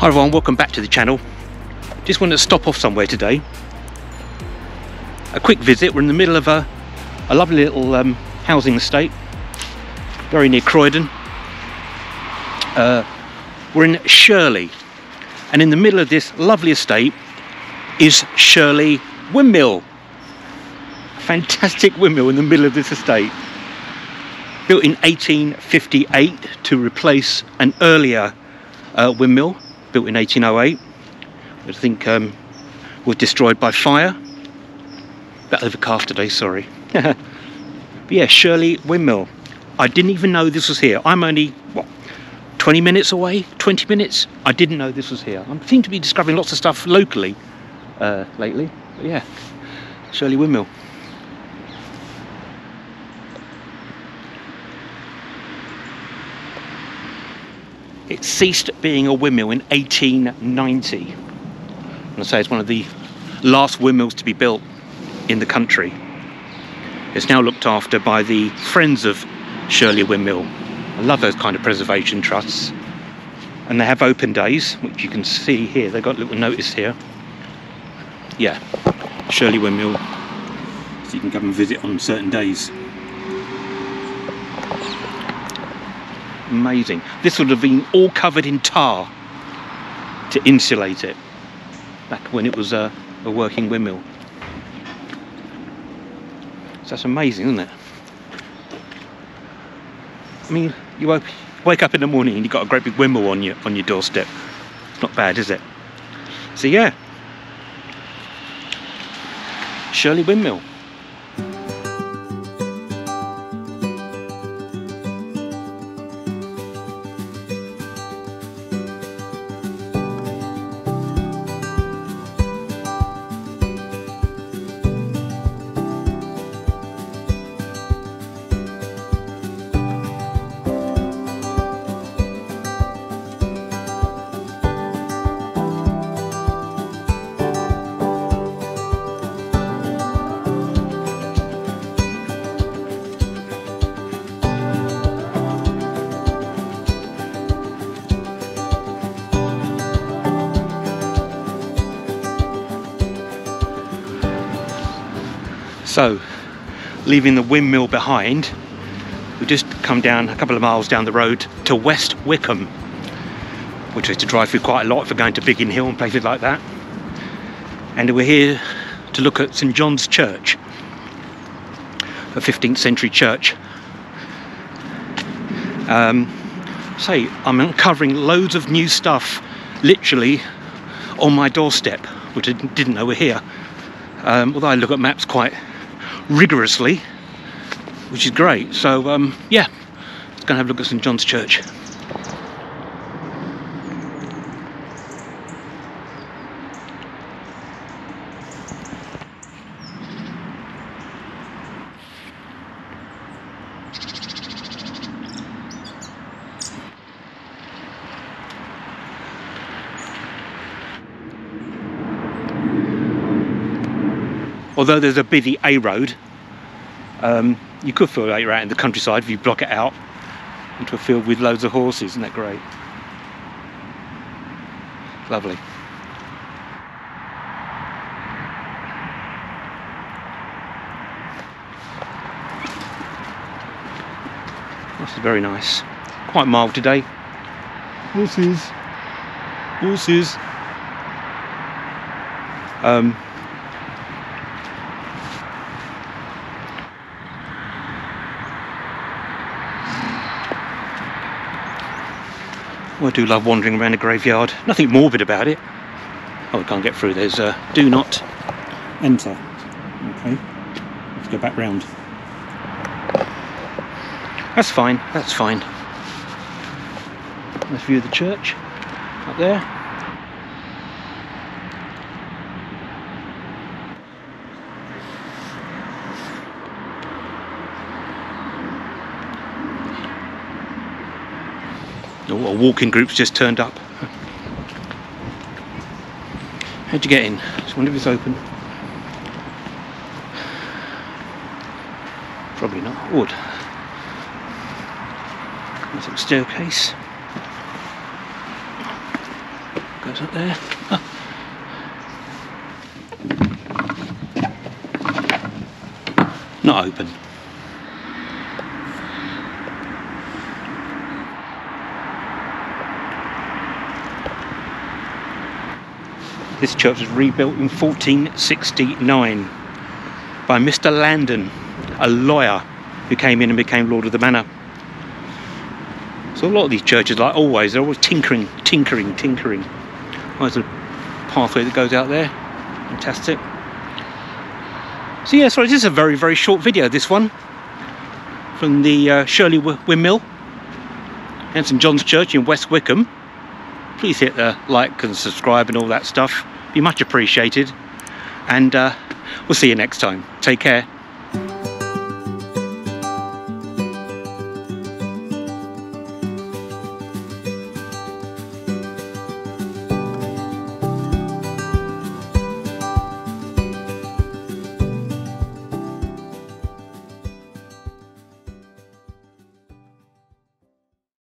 Hi everyone, welcome back to the channel. Just wanted to stop off somewhere today. A quick visit. We're in the middle of a lovely little housing estate, very near Croydon. We're in Shirley, and in the middle of this lovely estate is Shirley Windmill. A fantastic windmill in the middle of this estate. Built in 1858 to replace an earlier windmill built in 1808, I think was destroyed by fire. That overcast today, sorry. But yeah, Shirley Windmill. I didn't even know this was here. I'm only, what, 20 minutes away? 20 minutes? I didn't know this was here. I seem to be discovering lots of stuff locally lately. But yeah, Shirley Windmill. It ceased being a windmill in 1890. And I say it's one of the last windmills to be built in the country. It's now looked after by the Friends of Shirley Windmill. I love those kind of preservation trusts. And they have open days, which you can see here. They've got a little notice here. Yeah, Shirley Windmill. So you can come and visit on certain days. Amazing. This would have been all covered in tar to insulate it back when it was a working windmill. So that's amazing, isn't it? I mean, you wake up in the morning and you've got a great big windmill on your doorstep. It's not bad, is it? So yeah, Shirley Windmill. So, leaving the windmill behind, we just come down a couple of miles down the road to West Wickham, which is to drive through quite a lot if we're going to Biggin Hill and places like that. And we're here to look at St John's Church, a 15th century church. Say, I'm uncovering loads of new stuff, literally on my doorstep, which I didn't know were here. Although I look at maps quite rigorously, which is great. So yeah, let's go and have a look at St John's Church. Although there's a busy A road, you could feel like you're out in the countryside if you block it out into a field with loads of horses. Isn't that great? Lovely. This is very nice. Quite mild today. Horses. Horses. I do love wandering around a graveyard. Nothing morbid about it. Oh, I can't get through. There's a do not enter. Okay, let's go back round. That's fine, that's fine. Let's view the church up there. A walking group's just turned up. How'd you get in? Just wonder if it's open. Probably not. Wood. Nice little staircase. goes up there. Not open. This church was rebuilt in 1469 by Mr. Landon, a lawyer who came in and became Lord of the Manor. So a lot of these churches, like always, they're always tinkering. There's a pathway that goes out there. Fantastic. So yeah, sorry, this is a very, very short video, this one, from the Shirley Windmill and St. John's Church in West Wickham. Please hit the like and subscribe and all that stuff. Be much appreciated. And we'll see you next time. Take care.